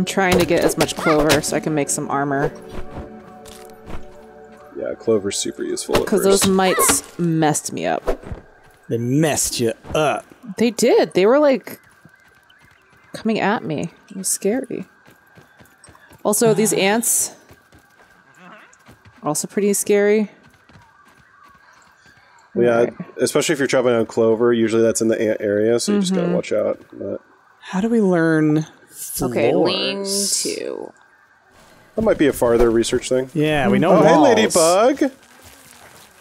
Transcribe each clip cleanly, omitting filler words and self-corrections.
I'm trying to get as much clover so I can make some armor. Yeah, clover's super useful. Because those mites messed me up. They messed you up. They did. They were like coming at me. It was scary. Also, these ants are also pretty scary. Yeah, right. Especially if you're chopping on clover, usually that's in the ant area, so you just gotta watch out. But how do we learn? Okay, lean to. That might be a farther research thing. Yeah, we know. Oh, walls. Hey, ladybug!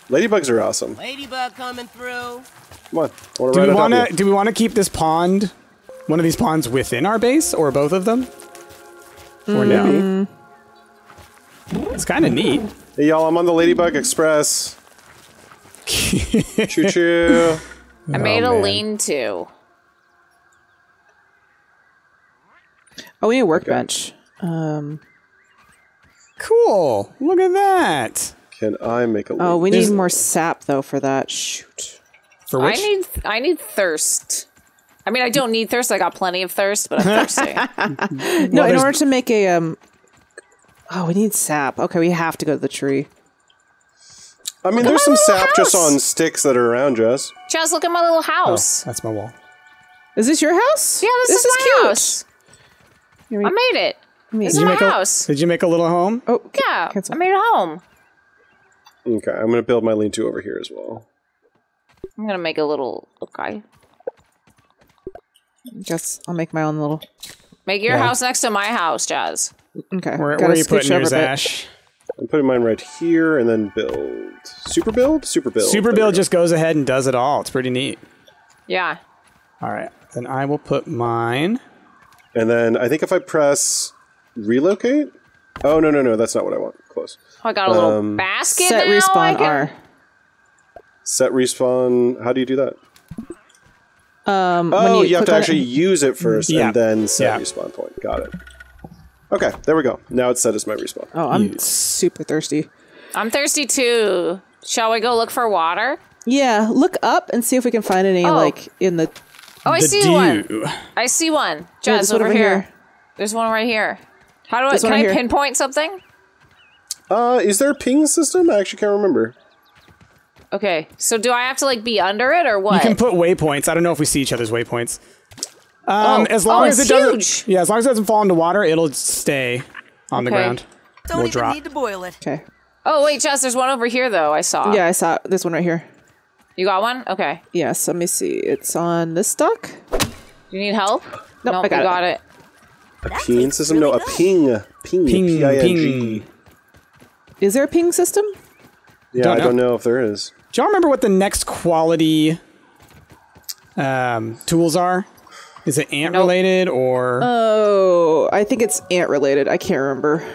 Ladybugs are awesome. Ladybug coming through. Come on. Do we want to keep this pond, one of these ponds, within our base, or both of them? Or no? It's kind of neat. Hey, y'all! I'm on the Ladybug Express. Choo choo! I made a lean-to. Oh, we need a workbench. Cool! Look at that! Can I make a lean-to? Oh, we need more sap, though, for that. Shoot. For which? I need thirst. I mean, I don't need thirst. I got plenty of thirst, but I'm thirsty. No, in order to make a... Oh, we need sap. Okay, we have to go to the tree. I mean, there's some sap just on sticks that are around Jess. Jess, look at my little house. Oh, that's my wall. Is this your house? Yeah, this is my house. Cute. I made it. This is my house. Did you make a little home? Oh, yeah, I made a home. Okay, I'm going to build my lean-to over here as well. I'm going to make a little... Okay. Jess, I'll make my own little... Make your house next to my house, Jess. Okay. Where are you putting yours, Ash? I'm putting mine right here and then build. Super build? Super build. Super build just goes ahead and does it all. It's pretty neat. Yeah. All right. Then I will put mine. And then I think if I press relocate. Oh, no, no, no. That's not what I want. Close. Oh, I got a little basket. Set now respawn R. Set respawn. How do you do that? Oh, you have to actually use it first and then set respawn point. Got it. Okay, there we go. Now it's set as my respawn. Oh, I'm super thirsty. I'm thirsty too. Shall we go look for water? Yeah, look up and see if we can find any, like, in the... Oh, I see one. I see one. Jess, over here. There's one right here. How do I... Can I pinpoint something? Is there a ping system? I actually can't remember. Okay, so do I have to, like, be under it or what? You can put waypoints. I don't know if we see each other's waypoints. As long as it doesn't, as long as it doesn't fall into water, it'll stay on the ground. Don't even need to boil it. Okay. Oh wait, Jess, there's one over here though. I saw. Yeah, I saw this one right here. You got one? Okay. Yes. Let me see. It's on this dock. You need help? Nope, I got it. A ping system? No, a ping. Ping. P-I-N-G. Is there a ping system? Yeah, I don't know if there is. Do y'all remember what the next quality tools are? Is it ant related or? Oh, I think it's ant related. I can't remember.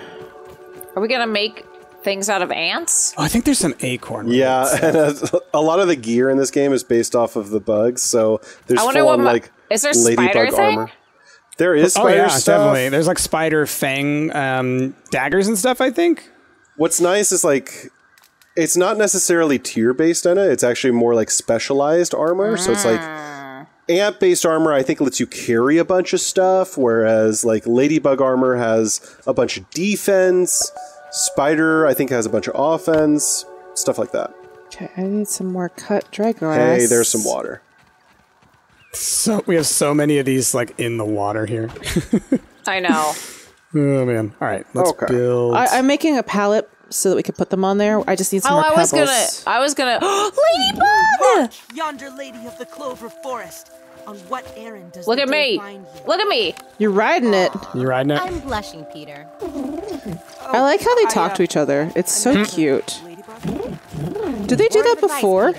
Are we gonna make things out of ants? Oh, I think there's some acorn. Yeah, and a lot of the gear in this game is based off of the bugs. So there's is there spider thing? Armor. There is spider stuff. Definitely. There's like spider fang daggers and stuff. I think. What's nice is like. It's not necessarily tier-based in it. It's actually more like specialized armor. So it's like ant-based armor, I think, lets you carry a bunch of stuff, whereas like ladybug armor has a bunch of defense. Spider, I think, has a bunch of offense. Stuff like that. Okay, I need some more cut dry grass. Hey, there's some water. So we have so many of these like in the water here. I know. Oh, man. All right, let's build. I'm making a pallet. So that we could put them on there. I just need some more pebbles. I was gonna. Ladybug! Look, yonder lady of the clover forest. On what errand does the day find you? Look at me! You're riding it. You're riding it. I'm blushing, Peter. I like how they talk to each other. It's so cute. Did they do that before?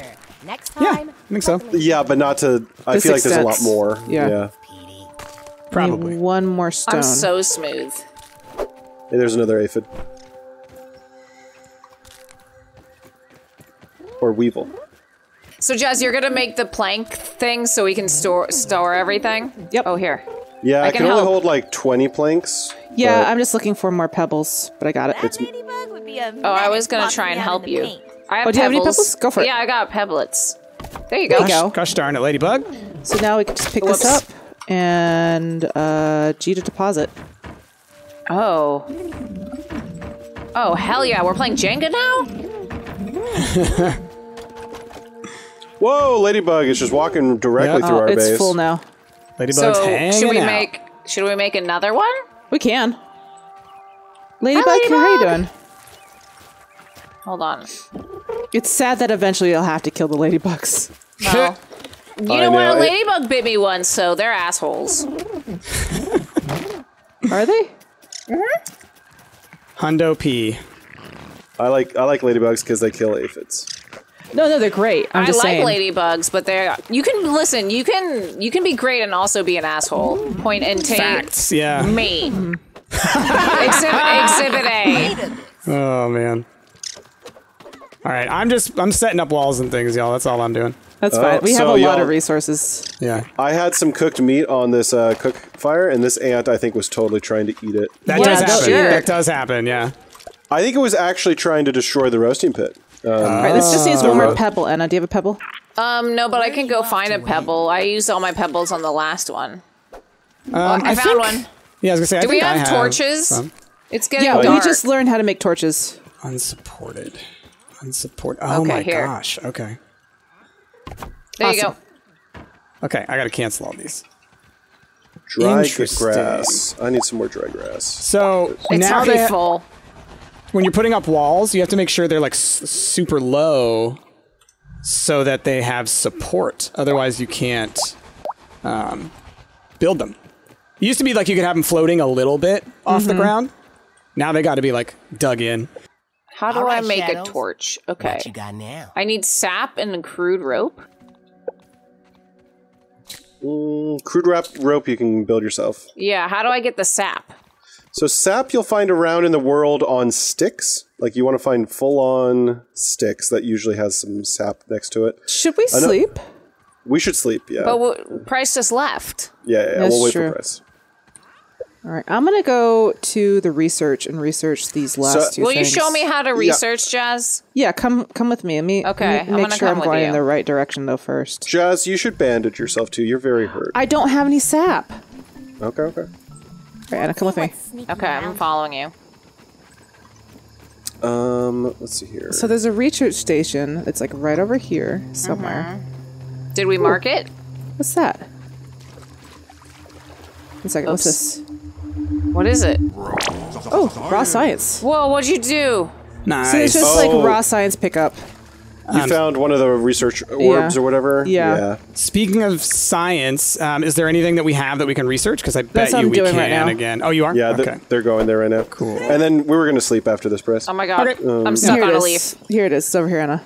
Next time, yeah, I think so. Yeah, but not to. I feel like there's a lot more. Yeah. Probably. Need one more stone. I'm so smooth. Hey, there's another aphid. Or weevil. So, Jess, you're gonna make the plank thing so we can store everything. Yep. Oh, here. Yeah, I can only hold like 20 planks. Yeah, I'm just looking for more pebbles, but I got it. Ladybug would be oh, I was gonna try and help you. I have pebbles. Do you have any pebbles? Go for it. Yeah, I got pebblets. There you go. Gosh darn it, Ladybug. So now we can just pick this up and G to deposit. Oh. Oh, hell yeah. We're playing Jenga now? Whoa, Ladybug is just walking directly through our base. It's full now. Ladybug's hanging out. Should we make another one? We can. Ladybug, how you doing? Hold on. It's sad that eventually you'll have to kill the ladybugs. Well, you know what? A ladybug bit me once, so they're assholes. Are they? Mm-hmm. Hundo P. I like ladybugs because they kill aphids. No, they're great. I'm just saying. I like ladybugs, but they're you can be great and also be an asshole. Point and take. Facts, yeah. Me. Exhibit A. Oh man. All right, I'm setting up walls and things, y'all. That's all I'm doing. That's fine. We have a lot of resources. Yeah. I had some cooked meat on this cook fire, and this ant I think was totally trying to eat it. That does happen. Sure. That does happen. Yeah. I think it was actually trying to destroy the roasting pit. All right, this just needs one more pebble. Anna, do you have a pebble? No, but I can go find a pebble. I used all my pebbles on the last one. I found one. Yeah, I was gonna say. Do we have torches? It's getting dark. Yeah, we just learned how to make torches. Unsupported. Oh my gosh. Okay. There you go. Okay, I gotta cancel all these. Dry grass. I need some more dry grass. So it's already full. When you're putting up walls, you have to make sure they're like super low so that they have support. Otherwise, you can't build them. It used to be like you could have them floating a little bit off the ground. Now they got to be like dug in. How do I make a torch? Okay. What you got now? I need sap and crude rope. Crude rope you can build yourself. Yeah, how do I get the sap? So sap you'll find around in the world on sticks. Like you want to find full-on sticks that usually has some sap next to it. Should we sleep? We should sleep, yeah. But Price just left. Yeah, we'll wait for Price. All right, I'm going to go to the research and research these last two things. Will you show me how to research, Jazz? Yeah, come with me. I'm going in the right direction, though, first. Jazz, you should bandage yourself, too. You're very hurt. I don't have any sap. Okay. All right, Anna, come with me. Okay, I'm following you. Let's see here. So there's a research station. It's like right over here somewhere. Did we mark it? What's that? One second. Oops. What's this? What is it? Oh, raw science. Whoa, what'd you do? Nice. So it's just like raw science pickup. You found one of the research orbs or whatever? Yeah. Speaking of science, is there anything that we have that we can research? Because I bet you we can again. Oh, you are? Yeah, they're going there right now. Cool. And then we were going to sleep after this, Press. Oh, my God. Okay. I'm stuck on a leaf. Here it is. It's over here, Anna.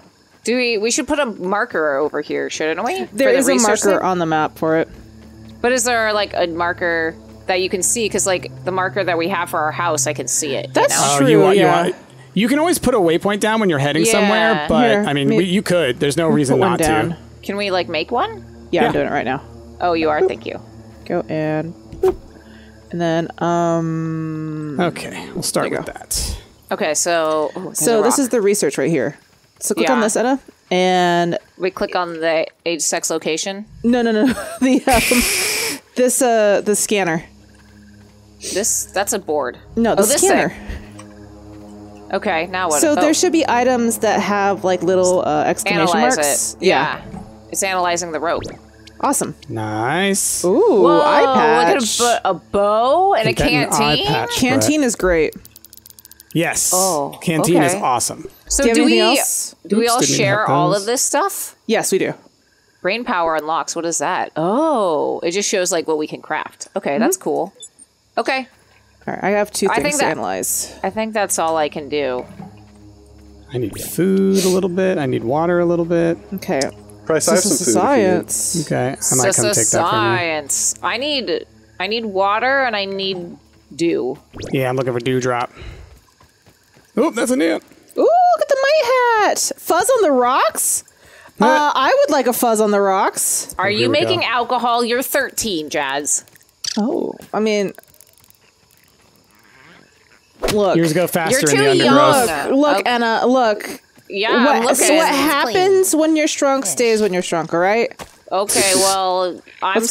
We should put a marker over here, shouldn't we? There is a marker on the map for it. But is there, like, a marker that you can see? Because, like, the marker that we have for our house, I can see it. That's true, You can always put a waypoint down when you're heading somewhere, but I mean, you could. There's no reason not to. Can we like make one? Yeah, I'm doing it right now. Oh, you are. Boop. Thank you. Go and boop. And then okay, we'll start with that. Okay, so this is the research right here. So click on this, Edda, and we click on the age, sex, location. No, the the scanner. That's a board. No, the scanner. Okay, now what? So there should be items that have like little exclamation marks. It. Yeah. It's analyzing the rope. Awesome. Nice. Ooh, whoa, eye patch. Look at a bow and a canteen. Canteen is great. Yes. Oh, canteen is awesome. So do we all share all of this stuff? Yes, we do. Brain power unlocks. What is that? Oh, it just shows like what we can craft. Okay, that's cool. Okay. I have two things to analyze. I think that's all I can do. I need food a little bit. I need water a little bit. Okay. Price, I have some food. Science. Okay, I might come take that from you. Science. I need water and I need dew. Yeah, I'm looking for dewdrop. Oh, that's an ant. Ooh, look at the mite hat. Fuzz on the rocks. I would like a fuzz on the rocks. Are you making alcohol? You're 13, Jazz. Oh, I mean. Look, yours go faster in the undergrowth. Look, Anna, look. Yeah, so what happens when you're shrunk stays when you're shrunk, all right? Okay, well, I'm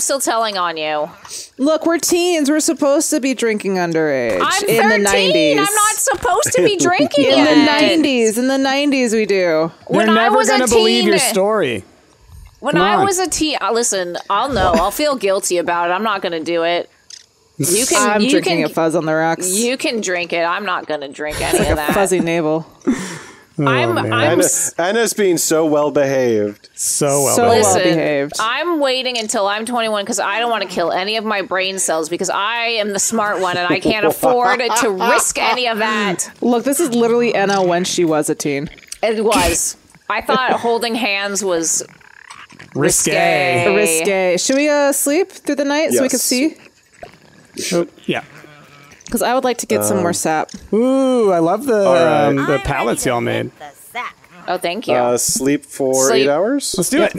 still telling on you. Look, we're teens. We're supposed to be drinking underage. I'm 13. In the 90s. I'm not supposed to be drinking yet. In the 90s, we do. They're never going to believe your story. When I was a teen, listen, I'll know. I'll feel guilty about it. I'm not going to do it. I'm drinking a fuzz on the rocks. You can drink it. I'm not going to drink any of that. Fuzzy navel. Oh, Anna's being so well behaved. So well behaved. I'm waiting until I'm 21 because I don't want to kill any of my brain cells because I am the smart one and I can't afford to risk any of that. Look, this is literally Anna when she was a teen. It was. I thought holding hands was risque. Should we sleep through the night so we can see? Yeah. Because I would like to get some more sap. Ooh, I love the pallets y'all made. Oh, thank you. Sleep for 8 hours? Let's do it.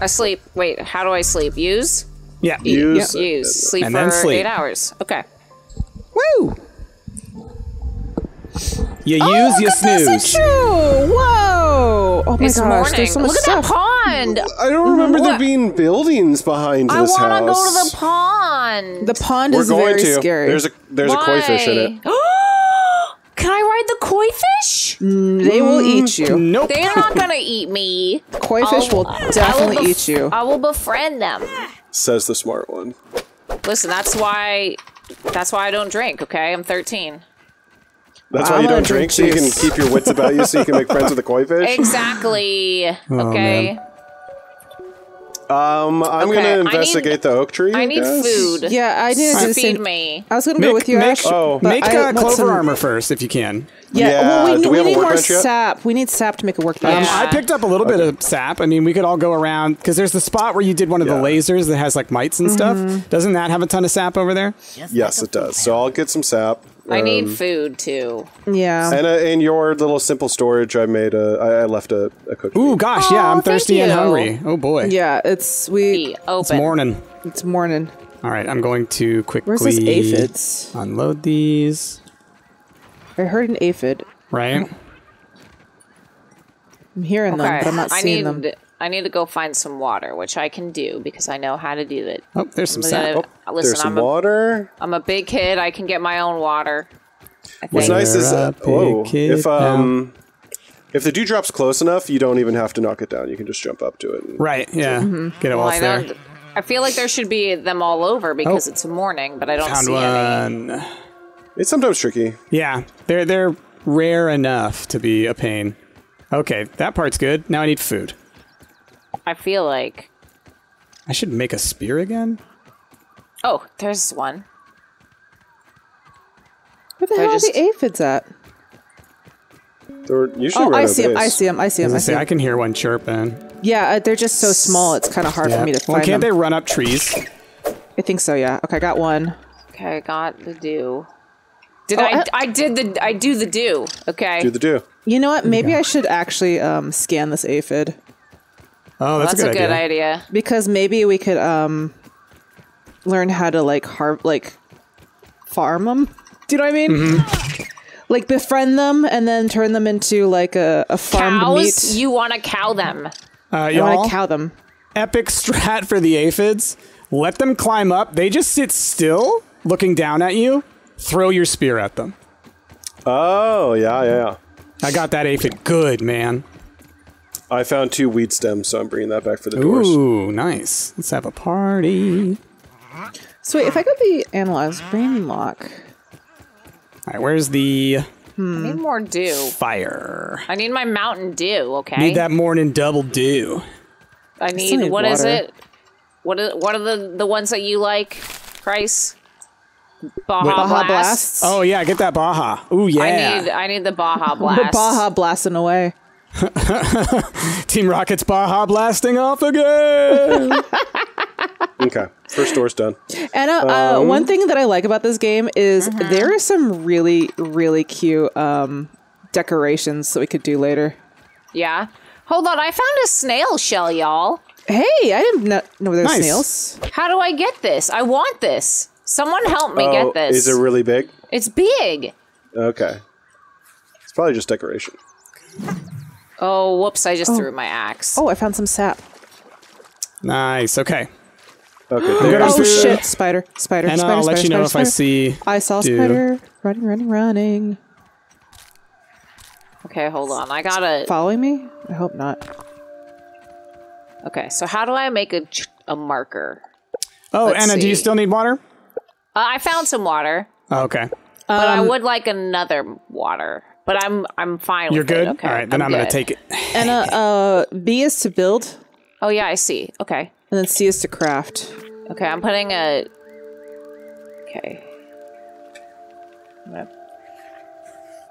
Asleep. Wait, how do I sleep? Use? Yeah. Use. Sleep for 8 hours. Okay. Woo! You use, you snooze. That's true. Whoa! Oh my gosh, there's so much stuff. Look at that pond. I don't remember there being buildings behind this house. I want to go to the pond. The pond is very scary. There's a koi fish in it. Can I ride the koi fish? They will eat you. Nope. They're not gonna eat me. Koi fish will definitely eat you. I will befriend them. Says the smart one. Listen, that's why I don't drink. Okay, I'm 13. That's why you don't drink, so you can keep your wits about you, so you can make friends with the koi fish. Exactly. Okay. I'm gonna investigate the oak tree. I need food. Yeah, I need to feed me. I was gonna go with you, Ash. Make clover armor first, if you can. Yeah. Well, we need more sap. We need sap to make a workbench. I picked up a little bit of sap. I mean, we could all go around because there's the spot where you did one of the lasers that has like mites and stuff. Doesn't that have a ton of sap over there? Yes, it does. So I'll get some sap. I need food too. Yeah. And in your little simple storage, I made I left a cookie. Ooh, gosh, yeah, I'm thirsty and hungry. Oh boy. Yeah, it's morning. It's morning. All right, I'm going to quickly unload these. I heard an aphid. Right. I'm hearing them, but I'm not seeing them. I need to go find some water, which I can do because I know how to do it. Oh, there's some sap. Listen, there's some water. I'm a big kid. I can get my own water. What's nice is if the dewdrop's close enough, you don't even have to knock it down. You can just jump up to it. Right, yeah. Get it while there. I feel like there should be them all over because it's morning, but I don't see any. It's sometimes tricky. Yeah, they're rare enough to be a pain. Okay, that part's good. Now I need food. I feel like I should make a spear again. Oh, there's one. Where the hell are the aphids at? They're usually I see them. I can hear one chirping. Yeah, they're just so small. It's kind of hard for me to find them. Can't they run up trees? I think so. Yeah. Okay, I got one. Okay, I got the dew. I do the dew. Okay. Do the dew. You know what? Maybe I should actually scan this aphid. Oh, that's a good idea. Because maybe we could learn how to farm them. Do you know what I mean? Mm-hmm. Like befriend them and then turn them into like a farmed meat. You want to cow them. You want to cow them. Epic strat for the aphids. Let them climb up. They just sit still, looking down at you. Throw your spear at them. Oh yeah. I got that aphid good, man. I found 2 weed stems, so I'm bringing that back for the doors. Ooh, nice. Let's have a party. So wait, if I go to the analyze brain lock. All right, where's the... I need more dew. Fire. I need my Mountain Dew, okay? Need that morning double dew. I need... What water. Is it? What are the ones that you like, Price? Baja Blast? Oh, yeah, get that Baja. Ooh, yeah. I need the Baja Blast. The Baja blasting away. Team Rocket's Baja blasting off again. Okay, first door's done. And one thing that I like about this game is there are some really, really cute decorations that we could do later. Yeah. Hold on, I found a snail shell, y'all. Hey, I didn't know there were snails. How do I get this? I want this. Someone help me get this. Is it really big? It's big. Okay. It's probably just decoration. Oh, whoops, I just threw my axe. Oh, I found some sap. Nice. Okay. Okay. Oh shit! Spider. Spider. And I'll let you know if I see. I saw spider running, running. Okay, hold on. I gotta. Following me? I hope not. Okay, so how do I make a marker? Oh, let's Anna, see. Do you still need water? I found some water. Oh, okay. But I would like another water. But I'm fine with it. You're good? Okay. All right, then I'm going to take it. And B is to build. Oh, yeah, I see. Okay. And then C is to craft. Okay, I'm putting a... Okay.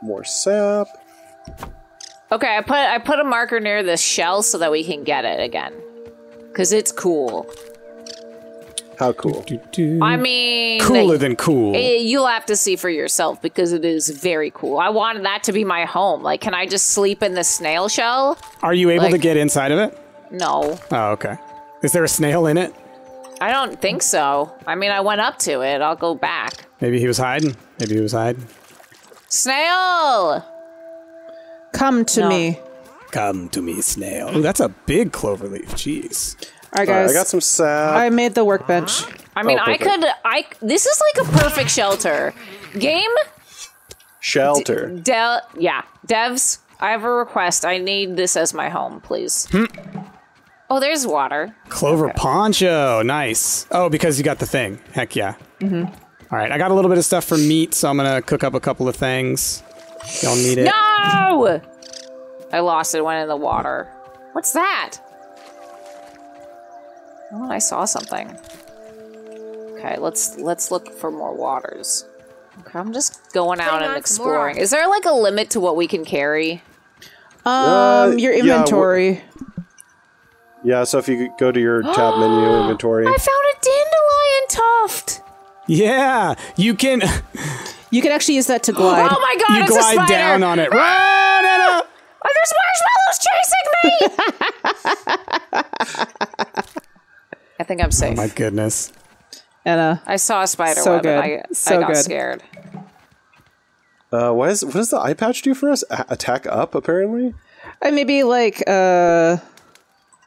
More sap. Okay, I put a marker near this shell so that we can get it again. Because it's cool. How cool? I mean... Cooler than cool. You'll have to see for yourself because it is very cool. I wanted that to be my home. Like, can I just sleep in the snail shell? Are you able to get inside of it? No. Oh, okay. Is there a snail in it? I don't think so. I mean, I went up to it. I'll go back. Maybe he was hiding. Maybe he was hiding. Snail! Come to me. Come to me, snail. Ooh, that's a big clover leaf. Jeez. All right, guys. I got some sap. I made the workbench. I mean, this is like a perfect shelter. Game? Shelter. Devs, I have a request. I need this as my home, please. Hmm. Oh, there's water. Clover poncho. Nice. Oh, because you got the thing. Heck yeah. Mm-hmm. All right, I got a little bit of stuff for meat, so I'm going to cook up a couple of things. Y'all need it. No! I lost it. It went in the water. What's that? Oh, I saw something. Okay, let's look for more waters. Okay, I'm just going out and exploring. Is there like a limit to what we can carry? Your inventory. Yeah, so if you go to your tab menu, inventory. I found a dandelion tuft. Yeah, you can. You can actually use that to glide. Oh my god, it's a spider! You glide down on it. Run, Anna! Oh, there's marshmallows chasing me! I think I'm safe. Oh my goodness. Anna. I saw a spider web and I got scared. What does the eye patch do for us? Attack up, apparently? Maybe like, I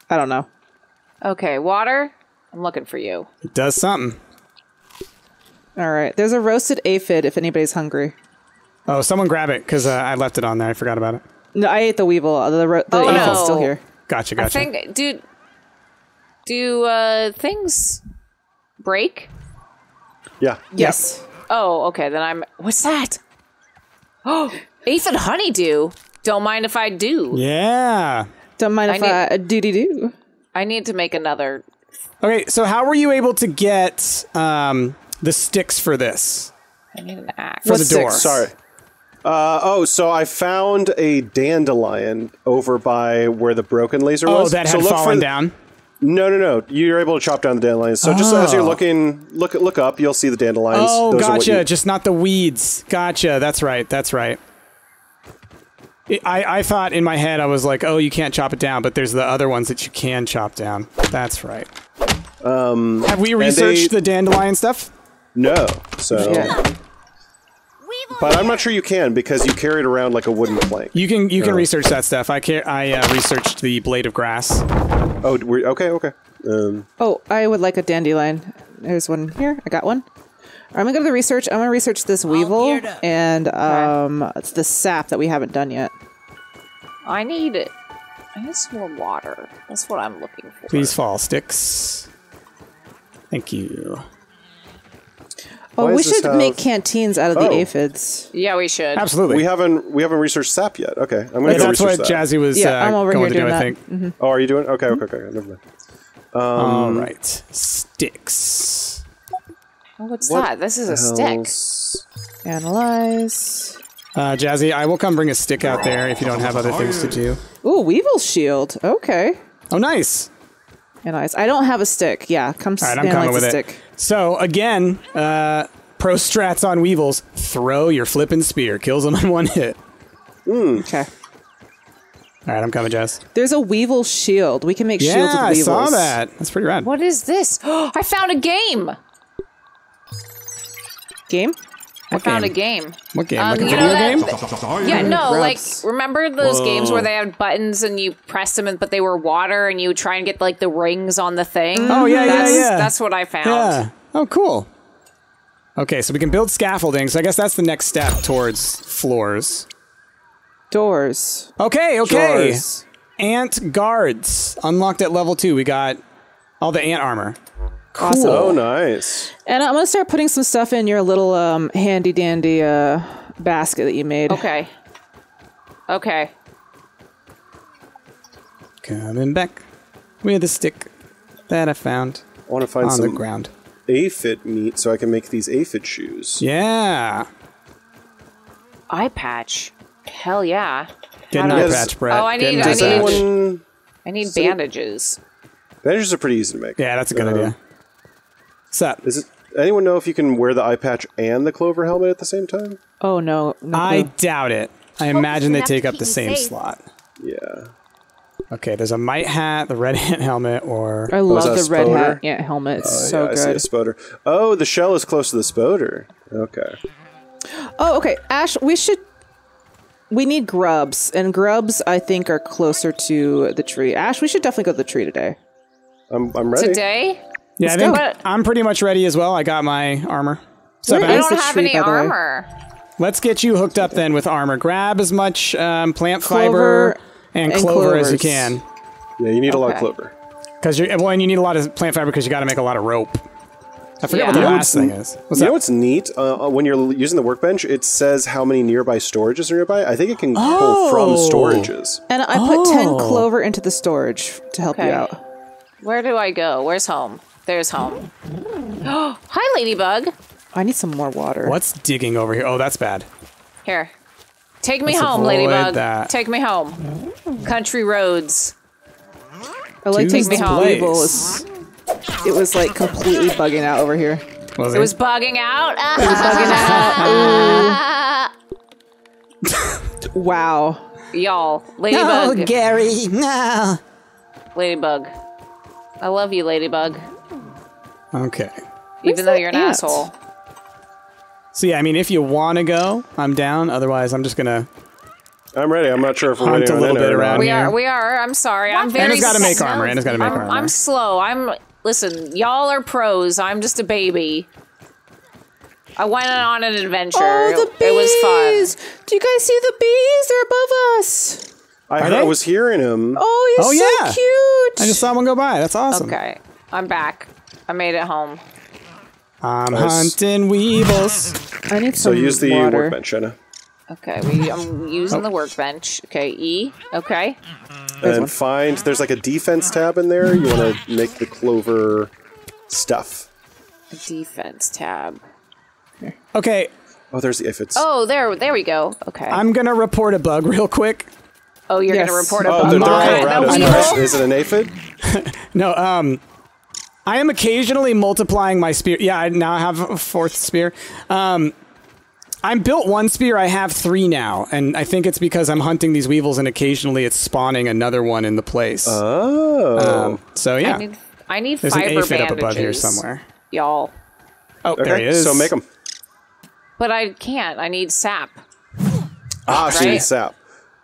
don't know. Okay, water? I'm looking for you. It does something. Alright, there's a roasted aphid if anybody's hungry. Oh, someone grab it, because I left it on there. I forgot about it. No, I ate the weevil. The aphid's still here. Gotcha, gotcha. I think, dude... Do things break? Yeah. Yes. Yep. Oh, okay. Then I'm... What's that? Oh, aphid honeydew. Don't mind if I do. Yeah. Don't mind if I do-de-do. I need to make another... Okay, so how were you able to get the sticks for this? I need an axe. For the door. Sorry. So I found a dandelion over by where the broken laser was. Oh, that had fallen down? No. You're able to chop down the dandelions. So just as you're looking, look up, you'll see the dandelions. Oh, those gotcha. Just not the weeds. Gotcha. That's right. That's right. I thought in my head, I was like, oh, you can't chop it down, but there's the other ones that you can chop down. That's right. Have we researched the dandelion stuff? No. So... Yeah. But I'm not sure you can because you carry it around like a wooden plank. You can research that stuff. I researched the blade of grass. Oh, okay. I would like a dandelion. There's one here. I got one. I'm gonna go to the research. I'm gonna research this weevil and it's the sap that we haven't done yet. I need it. I need some more water. That's what I'm looking for. Please fall sticks. Thank you. Oh, we should make canteens out of the aphids. Yeah, we should. Absolutely. We haven't researched sap yet. Okay, I'm gonna go research that. That's what Jazzy was going to do, I think. Mm-hmm. Oh, are you doing? Okay. Never mind. All right, sticks. Oh, what This is a stick. Analyze. Jazzy, I will come bring a stick out there if you don't have other things to do. Ooh, weevil shield. Okay. Oh, nice. Analyze. I don't have a stick. Yeah, come. All right, I'm coming with it. So, again, pro strats on weevils. Throw your flippin' spear. Kills them in one hit. Okay. All right, I'm coming, Jess. There's a weevil shield. We can make shields with weevils. Yeah, I saw that. That's pretty rad. What is this? I found a game! Game? I found a game. What game? Like a video game? Yeah, no, like, remember those games where they had buttons and you press them, but they were water and you try and get, like, the rings on the thing? Oh, yeah, yeah. That's what I found. Yeah. Oh, cool. Okay, so we can build scaffolding, so I guess that's the next step towards floors. Doors. Okay, okay. Doors. Ant guards. Unlocked at level 2. We got all the ant armor. Cool. Awesome. Oh, nice. And I'm going to start putting some stuff in your little handy-dandy basket that you made. Okay. Okay. Coming back with a stick that I found I want to find on some the ground. Aphid meat so I can make these aphid shoes. Yeah. Eye patch. Hell yeah. Get an eye patch, Brad. Oh, I need bandages. Bandages are pretty easy to make. Yeah, that's a good idea. What's up? Does anyone know if you can wear the eye patch and the clover helmet at the same time? Oh, no. I doubt it. I imagine they take up the same slot. Yeah. Okay, there's a mite hat, the red ant helmet, or... I love the red hat ant helmet. It's so good. I see a spoder. Oh, the shell is close to the spoder. Okay. Oh, okay. Ash, we should... We need grubs, and grubs, I think, are closer to the tree. Ash, we should definitely go to the tree today. I'm ready. Today? Yeah, I think I'm pretty much ready as well. I got my armor. So I don't have any armor. Let's get you hooked up then with armor. Grab as much plant fiber and clover as you can. Yeah, you need a lot of clover. And you need a lot of plant fiber because you got to make a lot of rope. I forget what the last thing is. You know what's neat? When you're using the workbench, it says how many nearby storages are nearby. I think it can pull from storages. And I put 10 clover into the storage to help you out. Where do I go? Where's home? There's home. Oh, hi, ladybug. I need some more water. What's digging over here? Oh, that's bad. Here. Take me home, ladybug. Take me home. Country roads. I like Take Me Home. It was like completely bugging out over here. Was it? It was bugging out. It was bugging out. Wow. Y'all. Ladybug. No, Gary. No. Ladybug. I love you, ladybug. Okay. Even though you're an asshole. So yeah, I mean, if you want to go, I'm down. Otherwise, I'm just gonna... I'm ready. I'm not sure if we're ready. A little bit around here. We are. I'm sorry. I'm very... Anna's got to make armor. Anna's got to make armor. I'm slow. Listen, y'all are pros. I'm just a baby. I went on an adventure. Oh, the bees! It was fun. Do you guys see the bees? They're above us. I was hearing him. Oh, he's so cute. I just saw one go by. That's awesome. Okay. I'm back. I made it home. I'm hunting weevils. I need some water. So use the workbench, Anna. Okay, I'm using the workbench. Okay, E. Okay. And find, there's like a defense tab in there. You want to make the clover stuff. A defense tab. Okay. Oh, there's the aphids. Oh, there we go. Okay. I'm going to report a bug real quick. Oh, you're going to report a bug. Is it an aphid? No, I am occasionally multiplying my spear. Yeah, I now have a fourth spear. I'm built one spear, I have 3 now, and I think it's because I'm hunting these weevils and occasionally it's spawning another one in the place. Oh. So yeah. I need there's fiber bandages. There's an aphid up above here somewhere. Y'all. Oh, okay. There he is. So make them. But I can't. I need sap. Ah, right? So you need sap.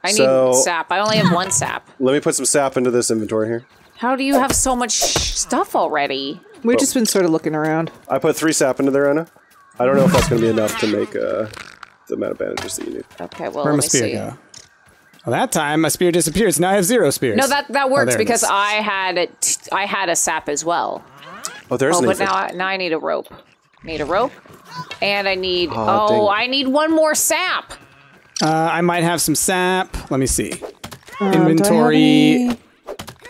I need sap. I only have 1 sap. Let me put some sap into this inventory here. How do you have so much stuff already? We've just been sort of looking around. I put 3 sap into there, Anna. I don't know if that's going to be enough to make the amount of bandages that you need. Okay, well, let me see. Well, that time my spear disappears. Now I have 0 spears. No, that works because I had a sap as well. Oh, there's an aphid. But now I need a rope. Need a rope, and I need I need 1 more sap. I might have some sap. Let me see. Inventory.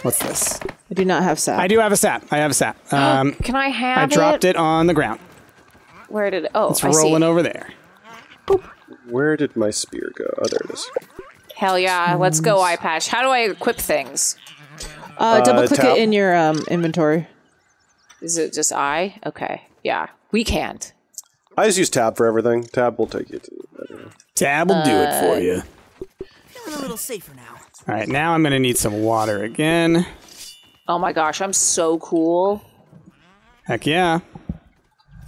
What's this? I do not have sap. I do have a sap. I have a sap. Can I have it? I dropped it on the ground. Where did it... Oh, it's rolling over there. Boop. Where did my spear go? Oh, there it is. Hell yeah. Let's go, Eye Patch. How do I equip things? Double-click it in your inventory. Is it just I? Okay. Yeah. We can't. I just use tab for everything. Tab will take you to... Tab will do it for you. Feeling a little safer now. All right. Now I'm going to need some water again. Oh, my gosh. I'm so cool. Heck yeah.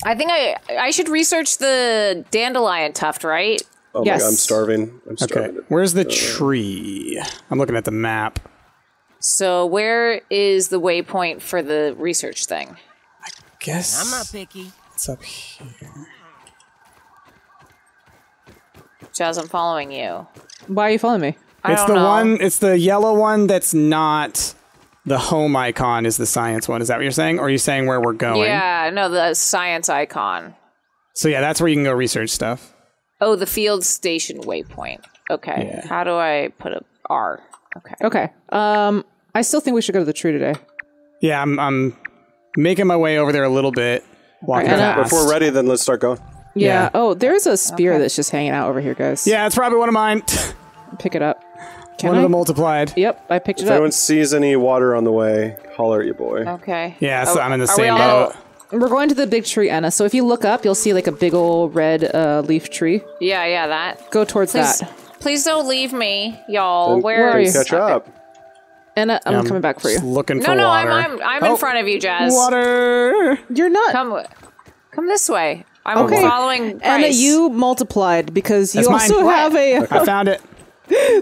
I think I should research the dandelion tuft, right? Oh yes. My God, I'm starving. I'm starving. Okay. Where's the tree? I'm looking at the map. So where is the waypoint for the research thing? I guess I'm not picky. It's up here. Jazz, I'm following you. Why are you following me? I don't know. It's the yellow one that's not the home icon. Is the science one? Is that what you're saying? Or are you saying where we're going? Yeah, no, the science icon. So yeah, that's where you can go research stuff. Oh, the field station waypoint. Okay. Yeah. How do I put a R? Okay. Okay. I still think we should go to the tree today. Yeah, I'm making my way over there a little bit. Walking fast. If we're ready, then let's start going. Yeah. Oh, there's a spear that's just hanging out over here, guys. Yeah, it's probably one of mine. Pick it up. One of the multiplied. Yep, I picked it up. If anyone sees any water on the way, holler at your boy. Okay. Yeah, so I'm in the same boat. We're going to the big tree, Anna. So if you look up, you'll see like a big old red leaf tree. Yeah, yeah, that. Go towards that. Please don't leave me, y'all. Where are you? Catch up. Anna, I'm coming back for you. Looking for water. No, I'm in front of you, Jazz. Water. You're not. Come this way. I'm following Bryce. Anna, you multiplied because you also have a... I found it.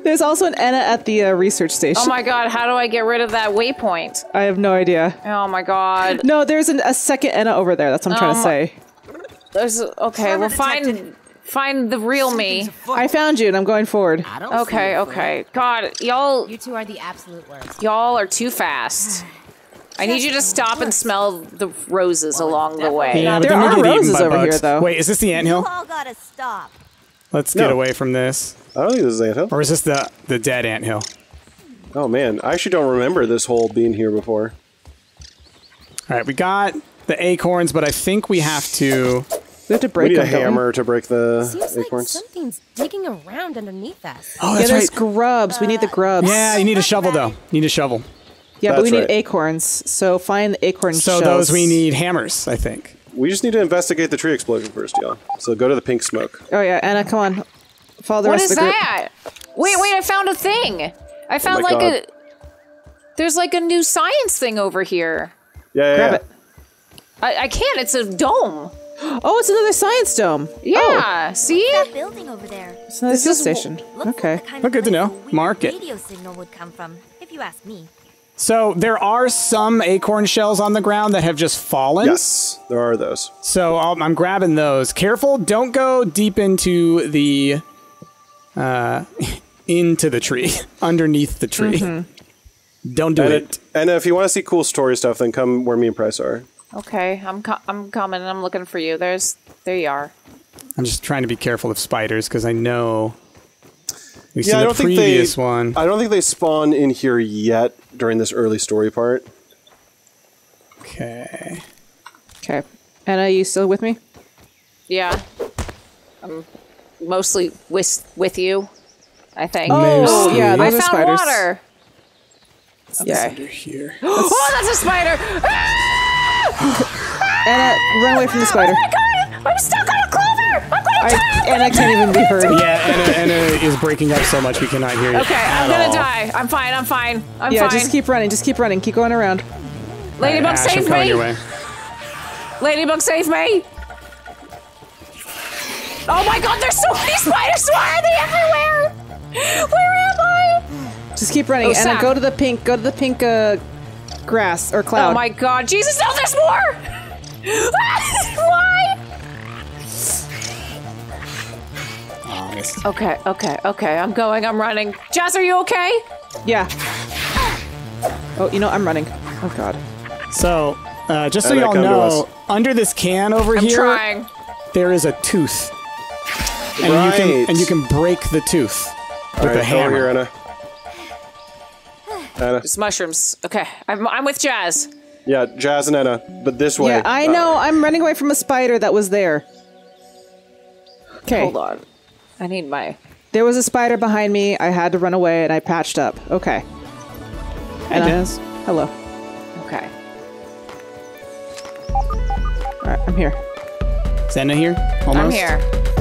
There's also an Enna at the research station. Oh my god, how do I get rid of that waypoint? I have no idea. Oh my god. No, there's a second Enna over there. That's what I'm trying to say. There's well, find the real me. I found you and I'm going forward. Okay. God, y'all... You two are the absolute worst. Y'all are too fast. I need you to stop and smell the roses along the way. Yeah, but there are roses over here, though. Wait, is this the anthill? You all gotta stop. Let's get away from this. I don't think this is an anthill. Or is this the dead anthill? Oh, man. I actually don't remember this hole being here before. All right. We got the acorns, but I think we have to... We have to break them. We need a hammer to break the acorns. Like something's digging around underneath us. Oh, that's right. There's grubs. We need the grubs. Yeah, you need a shovel, though. You need a shovel. Yeah, but we need acorns. So find the acorn shells. So those we need hammers, I think. We just need to investigate the tree explosion first, y'all. So go to the pink smoke. Oh, yeah. Anna, come on. Follow the rest of the group. What is that? Wait, I found a thing. I found there's like a new science thing over here. Yeah, Grab it. I can't. It's a dome. Oh, it's another science dome. Yeah. Oh. See? That building over there. It's another station. Okay. Well, good to know. Mark it. Radio signal would come from, if you ask me. So there are some acorn shells on the ground that have just fallen. Yes, there are those. So I'm grabbing those. Careful, don't go deep into the tree, underneath the tree. Mm-hmm. Don't do it. And if you want to see cool story stuff, then come where me and Price are. Okay, I'm coming. I'm looking for you. There you are. I'm just trying to be careful of spiders because I know. Yeah, I don't think they spawn in here yet during this early story part. Okay. Okay. Anna, are you still with me? Yeah. I'm mostly with you, I think. Oh, yeah, I found spiders. Water. Yeah. Under here. Oh, that's a spider! Ah! Anna, run away from the spider. Oh my god! I'm stuck on a clover! I'm gonna die! Anna can't even be heard. Yeah, Anna is breaking up so much we cannot hear you. Okay, I'm gonna die. I'm fine, I'm fine. I'm fine. Yeah, just keep running, keep going around. Ladybug, save me! Ladybug, save me! Oh my god, there's so many spiders! Why are they everywhere? Where am I? Just keep running, Anna, go to the pink grass or cloud. Oh my god, Jesus, no, there's more! Why? Okay. I'm going. I'm running. Jazz, are you okay? Yeah. Oh, you know, I'm running. Oh, God. So, just so y'all know, under this can over here, there is a tooth. And you can break the tooth with a hammer. Here, Anna. It's mushrooms. Okay. I'm with Jazz. Yeah, Jazz and Anna, but this way. Yeah, I know. I'm running away from a spider that was there. Okay. Hold on. I need my... There was a spider behind me. I had to run away, and I patched up. Okay. Hey, Jazz. Hello. Okay. All right, I'm here. Is Anna here? Almost? I'm here.